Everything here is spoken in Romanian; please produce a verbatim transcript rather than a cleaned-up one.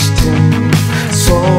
question. So